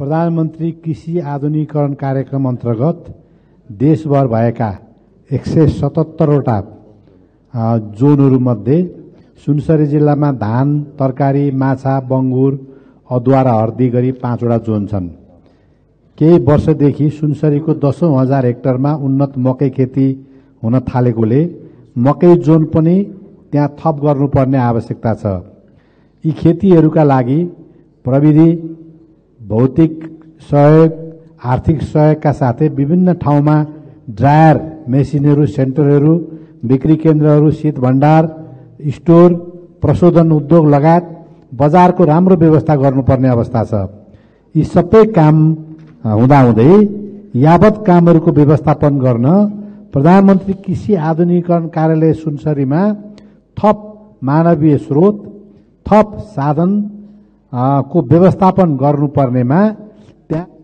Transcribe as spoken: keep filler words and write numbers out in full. प्रधानमंत्री कृषि आधुनिकीकरण कार्यक्रम अंतर्गत देशभर भएका एक सौ सतहत्तर वटा जोनहरुमध्ये सुनसरी जिल्लामा धान तरकारी माछा बंगुर अदुवा र हर्दी गरी पाँचवटा जोन छन्। केही वर्षदेखि सुनसरीको दसौं हजार हेक्टरमा उन्नत मकै खेती हुन थालेकोले मकै जोन पनि त्यहाँ थप गर्नुपर्ने आवश्यकता छ। यी खेतीहरुका लागि प्रविधि भौतिक सहयोग आर्थिक सहयोगका साथै विभिन्न ठाउँमा ड्रायर मेसिनहरु सेन्टरहरु बिक्री केन्द्रहरु शीत भण्डार स्टोर प्रशोधन उद्योग लगायत बजारको राम्रो व्यवस्था गर्नुपर्ने अवस्था छ। यी सबै काम हुँदाहुँदै यावत कामहरुको व्यवस्थापन गर्न प्रधानमन्त्री कृषि आधुनिकीकरण कार्यालय सुनसरीमा थप मानवीय स्रोत थप साधन आ, को व्यवस्थापन गर्नुपर्नेमा त्यहाँ